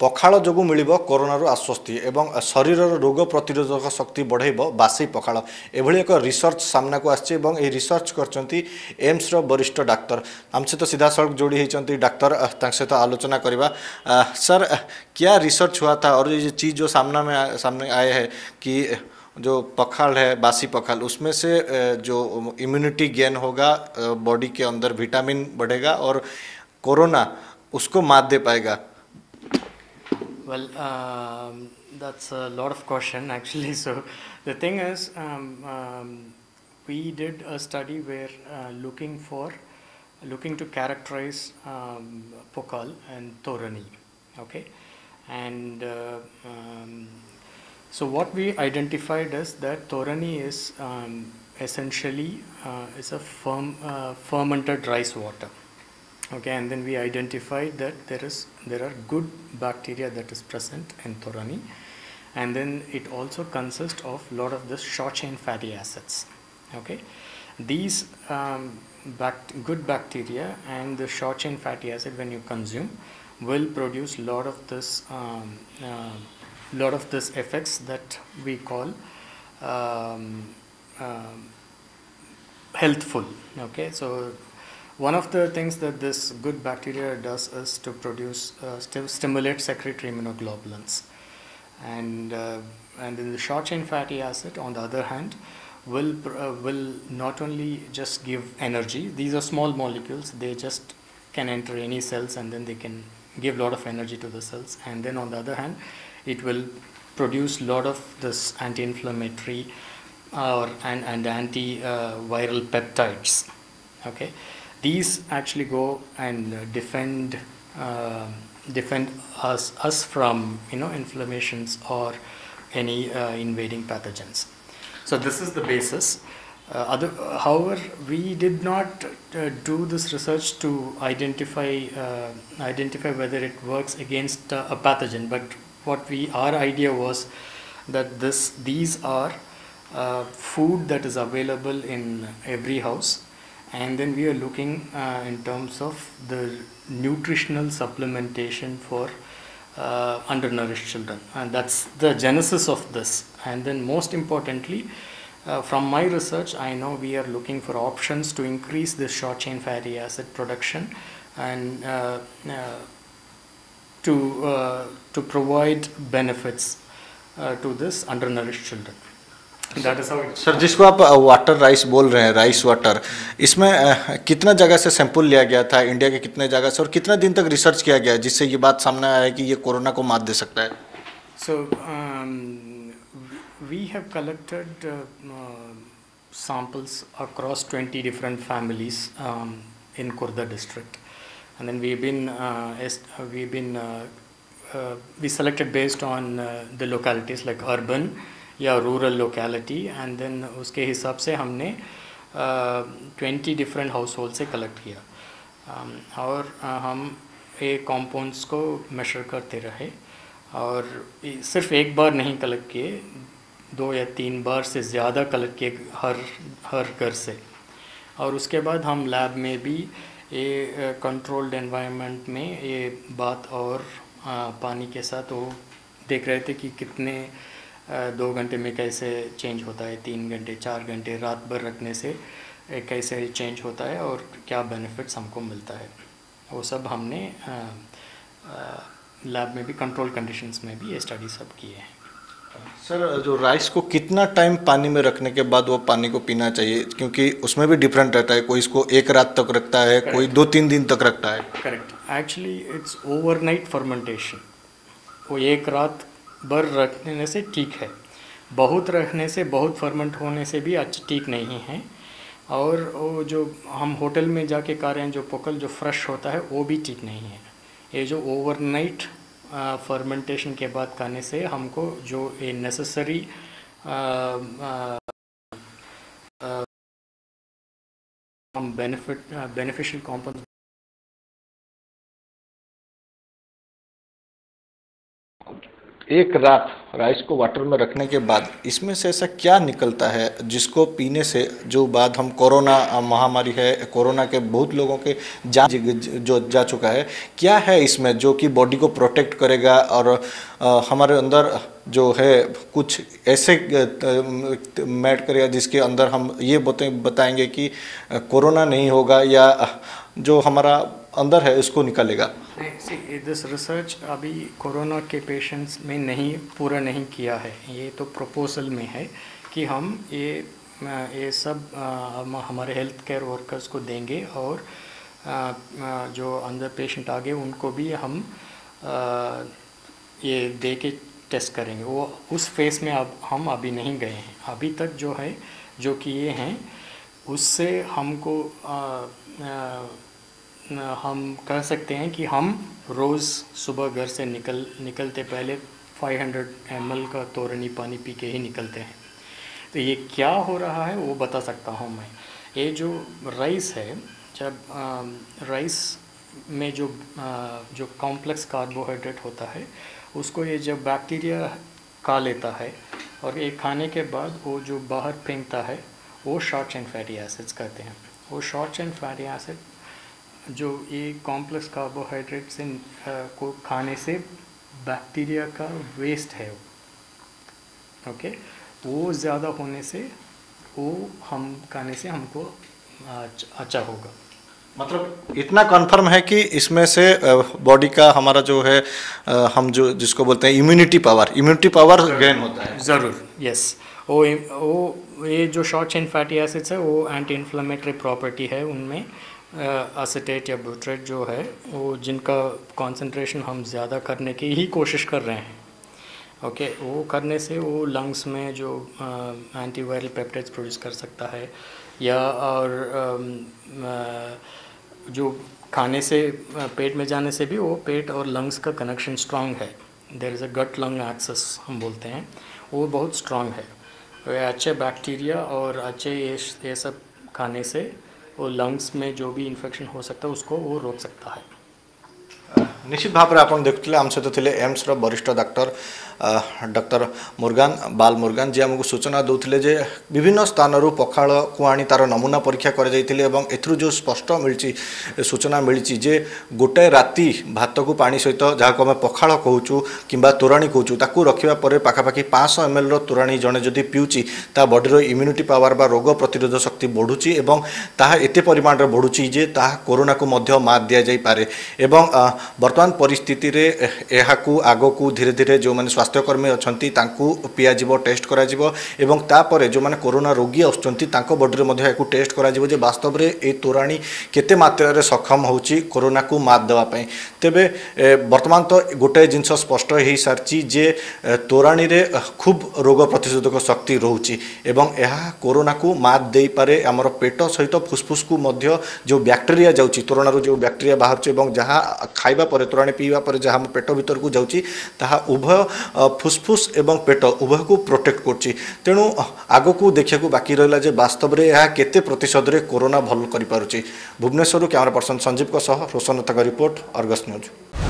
पखाल जोगु मिलिबो कोरोनारु आश्वस्ति एवं शरीरर रोग प्रतिरोधक शक्ति बढ़ाइबो बासी पखाल एभली एक रिसर्च सामना को आछि एवं ए रिसर्च करचंती एम्स रो वरिष्ठ डाक्टर हम से तो सीधा सड़क जोड़ी होती डाक्टर तांक से तो आलोचना करिबा। सर, क्या रिसर्च हुआ था और ये चीज़ जो सामने आए है कि जो पखाल है बासी पखाल उसमें से जो इम्यूनिटी गेन होगा, बॉडी के अंदर विटामिन बढ़ेगा और कोरोना उसको मात दे पाएगा? Well, that's a lot of question actually. So the thing is, we did a study where looking to characterize pookal and torani. Okay, and so what we identified is that torani is essentially is a fermented rice water. Okay, and then we identified that there are good bacteria that is present in torani, and then it also consists of lot of this short chain fatty acids. Okay, these good bacteria and the short chain fatty acid, when you consume, will produce lot of this effects that we call healthful. Okay, so one of the things that this good bacteria does is to produce, stimulate secretory immunoglobulins, and then the short chain fatty acid, on the other hand, will not only just give energy. These are small molecules; they just can enter any cells, and then they can give lot of energy to the cells. And then on the other hand, it will produce lot of this anti-inflammatory and anti-viral peptides. Okay. These actually go and defend us from, you know, inflammations or any invading pathogens. So this is the basis. However, we did not do this research to identify whether it works against a pathogen. But what our idea was that these are food that is available in every house. And then we are looking in terms of the nutritional supplementation for undernourished children, and that's the genesis of this. And then most importantly, from my research, I know we are looking for options to increase the short chain fatty acid production, and to provide benefits to this undernourished children. Sir, जिसको आप water rice बोल रहे हैं, rice water, इसमें कितना जगह से sample लिया गया था, इंडिया के कितने जगह से, और कितना दिन तक रिसर्च किया गया जिससे ये बात सामने आया है कि ये कोरोना को मात दे सकता है? So we have collected samples across 20 different families in Khurda district, and then we selected based on the localities like urban या रूरल लोकेलिटी, एंड देन उसके हिसाब से हमने 20 डिफरेंट हाउस होल्ड से कलेक्ट किया, और हम एक कंपाउंड्स को मेशर करते रहे, और सिर्फ एक बार नहीं कलेक्ट किए, 2 या 3 बार से ज़्यादा कलेक्ट किए हर घर से। और उसके बाद हम लैब में भी ये कंट्रोल्ड एनवायरनमेंट में ये बात और पानी के साथ वो देख रहे थे कि कितने 2 घंटे में कैसे चेंज होता है, 3 घंटे, 4 घंटे, रात भर रखने से कैसे चेंज होता है और क्या बेनिफिट्स हमको मिलता है। वो सब हमने लैब में भी कंट्रोल कंडीशंस में भी ये स्टडी सब किए हैं। सर, जो राइस को कितना टाइम पानी में रखने के बाद वो पानी को पीना चाहिए, क्योंकि उसमें भी डिफरेंट रहता है, कोई इसको 1 रात तक रखता है, Correct. कोई 2-3 दिन तक रखता है। Correct, actually it's overnight fermentation. वो 1 रात भर रखने से ठीक है, बहुत रखने से, बहुत फर्मेंट होने से भी अच्छा ठीक नहीं है। और वो जो हम होटल में जाके खा रहे हैं, जो पोकल जो फ्रेश होता है, वो भी ठीक नहीं है। ये जो ओवरनाइट फर्मेंटेशन के बाद खाने से हमको जो ये नेसेसरी हम बेनिफिशियल कंपाउंड एक रात राइस को वाटर में रखने के बाद इसमें से ऐसा क्या निकलता है जिसको पीने से, जो बाद हम कोरोना महामारी है, कोरोना के बहुत लोगों के जो जा चुका है, क्या है इसमें जो कि बॉडी को प्रोटेक्ट करेगा और हमारे अंदर जो है कुछ ऐसे मैड करेगा जिसके अंदर हम ये बताएंगे कि कोरोना नहीं होगा या जो हमारा अंदर है उसको निकालेगा। दिस रिसर्च अभी कोरोना के पेशेंट्स में नहीं पूरा नहीं किया है, ये तो प्रपोजल में है कि हम ये सब हमारे हेल्थ केयर वर्कर्स को देंगे और जो अंदर पेशेंट आ गए उनको भी हम ये दे के टेस्ट करेंगे। वो उस फेस में अब हम अभी नहीं गए हैं। अभी तक जो है जो किए हैं उससे हमको हम कह सकते हैं कि हम रोज़ सुबह घर से निकलते पहले 500 ml का तोरनी पानी पी के ही निकलते हैं। तो ये क्या हो रहा है वो बता सकता हूँ मैं। ये जो राइस है, जब राइस में जो कॉम्प्लेक्स कार्बोहाइड्रेट होता है उसको ये जब बैक्टीरिया खा लेता है और ये खाने के बाद वो जो बाहर फेंकता है वो शॉर्ट चेन फैटी एसिड्स कहते हैं। वो शॉर्ट चेन फैटी एसिड जो ये कॉम्प्लेक्स कार्बोहाइड्रेट से को खाने से बैक्टीरिया का वेस्ट है ओके, वो ज़्यादा होने से वो हम खाने से हमको अच्छा होगा। मतलब इतना कन्फर्म है कि इसमें से बॉडी का हमारा जो है हम जो जिसको बोलते हैं इम्यूनिटी पावर गेन होता है। ज़रूर, यस। वो ये जो शॉर्ट चेन फैटी एसिड्स है वो एंटी इन्फ्लेमेटरी प्रॉपर्टी है उनमें। एसिटेट या ब्यूटरेट जो है वो जिनका कंसंट्रेशन हम ज़्यादा करने की ही कोशिश कर रहे हैं ओके, वो करने से वो लंग्स में जो एंटीवायरल पेप्टाइड्स प्रोड्यूस कर सकता है या और जो खाने से पेट में जाने से भी वो पेट और लंग्स का कनेक्शन स्ट्रांग है। There is a gut lung axis हम बोलते हैं, वो बहुत स्ट्रांग है। अच्छे बैक्टीरिया और अच्छे ये सब खाने से और लंग्स में जो भी इन्फेक्शन हो सकता है उसको वो रोक सकता है। निश्चित भाव आप देखुले आम सहित तो एम्स रो वरिष्ठ डॉक्टर डॉक्टर बालमुरुगन जी आमको सूचना दूसरे जे विभिन्न स्थानर पखाड़ को आनी तार नमूना परीक्षा कर जो स्पष्ट मिली सूचना मिली जे गोटे राति भात को पानी सहित जहाँ आम पखाड़ कहूँ कि तोराणी कहूँ रखापर पखापाखि 500 ml तोराणी जड़े जदि पीऊँची ता बॉडी इम्यूनिटी पावर बा रोग प्रतिरोध शक्ति बढ़ुची और ताते परिमाण बढ़ुची जे ता कोरोना को मात दि जापे। बर्तमान परिस्थिति रे एहाकू आगो को धीरे धीरे जो माने स्वास्थ्यकर्मी अछंती तांकू पियाजिबो टेस्ट करा जिवो एवं तापरे जो माने कोरोना रोगी अछंती तांको बॉडी रे मध्ये एकू टेस्ट करा जिवो जे वास्तव रे ए तोराणी केते मात्रा रे सक्षम होउची कोरोना को मात देवा पई। तेबे वर्तमान तो गोटे जिनस स्पष्ट होई सारची जे तोराणी रे खूब रोग प्रतिरोधक शक्ति रहउची एवं एहा कोरोना को मात देई पारे। हमर पेट सहित फुस्फुस को मध्ये जो बैक्टीरिया जाउची तोराणा रो जो बैक्टीरिया बाहरची एवं जहा खाइबा पर तोराणी पीवा पर जहाँ पेट भीतर को जाऊँगी ताहा उभय फुस्फुस एवं पेट उभय को प्रोटेक्ट कर। तेणु आग को देखा बाकी रहा जे वास्तव में यह केते प्रतिशत रे कोरोना भल कर पारुछि। भुवनेश्वर कैमरा पर्सन संजीव सह रोशन नथका रिपोर्ट, आर्गस न्यूज।